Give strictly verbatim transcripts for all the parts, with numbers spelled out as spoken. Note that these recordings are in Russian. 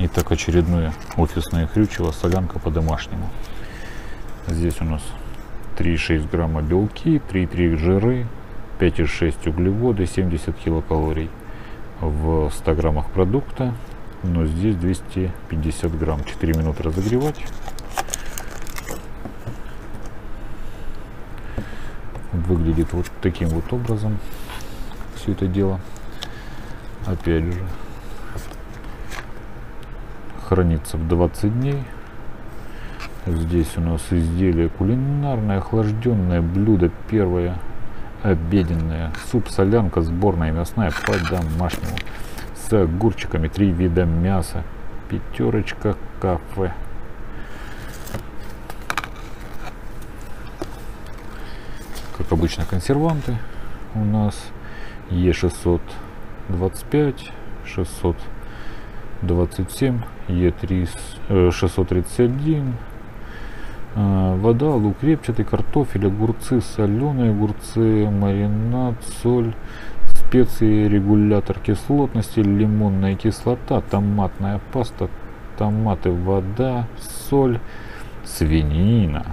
Итак, очередное офисное Хрючево, солянка по-домашнему. Здесь у нас три и шесть грамма белки, три и три жиры, пять и шесть углеводы, семьдесят килокалорий в ста граммах продукта, но здесь двести пятьдесят грамм. четыре минуты разогревать. Выглядит вот таким вот образом все это дело. Опять же, хранится в двадцать дней. Здесь у нас изделие кулинарное, охлажденное блюдо первое, обеденное, суп солянка сборная мясная по-домашнему, с огурчиками, три вида мяса, пятерочка кафе. Как обычно, консерванты у нас Е шестьсот двадцать пять, шестьсот двадцать семь, Е три, шестьсот тридцать один, вода, лук репчатый, картофель, огурцы, соленые огурцы, маринад, соль, специи, регулятор кислотности, лимонная кислота, томатная паста, томаты, вода, соль, свинина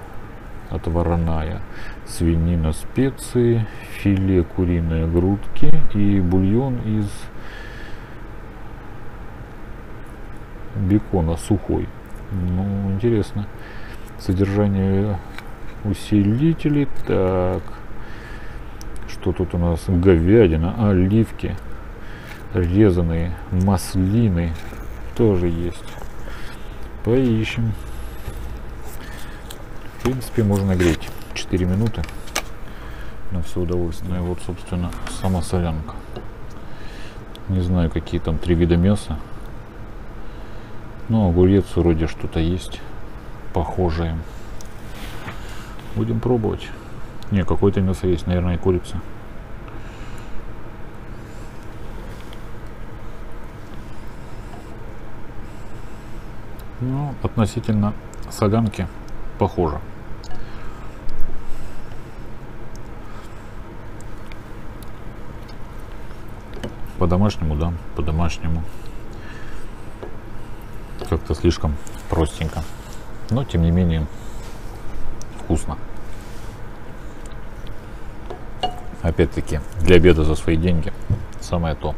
отварная, свинина, специи, филе куриные грудки и бульон из бекона сухой. Ну, интересно. Содержание усилителей. Так, что тут у нас? Говядина, оливки, резаные маслины тоже есть. Поищем. В принципе, можно греть четыре минуты на все удовольствие. Вот, собственно, сама солянка. Не знаю, какие там три вида мяса. Ну, огурец вроде что-то есть похожее. Будем пробовать. Не, какое-то мясо есть, наверное, и курица. Ну, относительно солянки похоже. По-домашнему, да, по-домашнему. Как-то слишком простенько. Но, тем не менее, вкусно. Опять-таки, для обеда за свои деньги самое то.